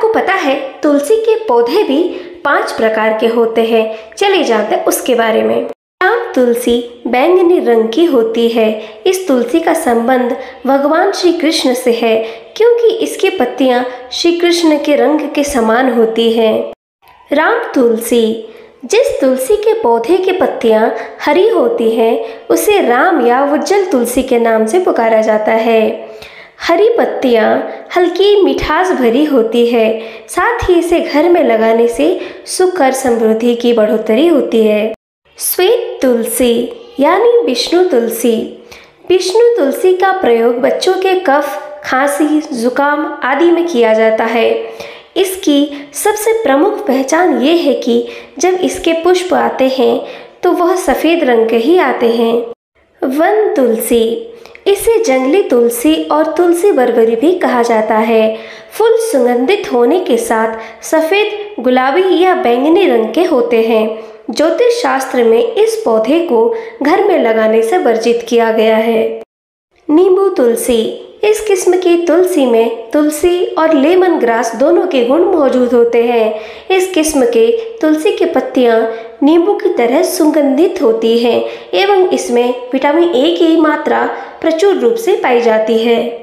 आपको पता है तुलसी के पौधे भी 5 प्रकार के होते हैं। चले जाते हैं उसके बारे में। आम तुलसी बैंगनी रंग की होती है। इस तुलसी का संबंध भगवान श्री कृष्ण से है, क्योंकि इसकी पत्तियां श्री कृष्ण के रंग के समान होती हैं। राम तुलसी, जिस तुलसी के पौधे की पत्तियां हरी होती हैं, उसे राम या उज्जवल तुलसी के नाम से पुकारा जाता है। हरी पत्तियां हल्की मिठास भरी होती है, साथ ही इसे घर में लगाने से सुख और समृद्धि की बढ़ोतरी होती है। श्वेत तुलसी यानी विष्णु तुलसी। विष्णु तुलसी का प्रयोग बच्चों के कफ, खांसी, जुकाम आदि में किया जाता है। इसकी सबसे प्रमुख पहचान ये है कि जब इसके पुष्प आते हैं तो वह सफ़ेद रंग के ही आते हैं। वन तुलसी, इसे जंगली तुलसी और तुलसी बरबरी भी कहा जाता है। फूल सुगंधित होने के साथ सफ़ेद, गुलाबी या बैंगनी रंग के होते हैं। ज्योतिष शास्त्र में इस पौधे को घर में लगाने से वर्जित किया गया है। नींबू तुलसी, इस किस्म की तुलसी में तुलसी और लेमन ग्रास दोनों के गुण मौजूद होते हैं। इस किस्म के तुलसी की पत्तियां नींबू की तरह सुगंधित होती हैं एवं इसमें विटामिन ए की मात्रा प्रचुर रूप से पाई जाती है।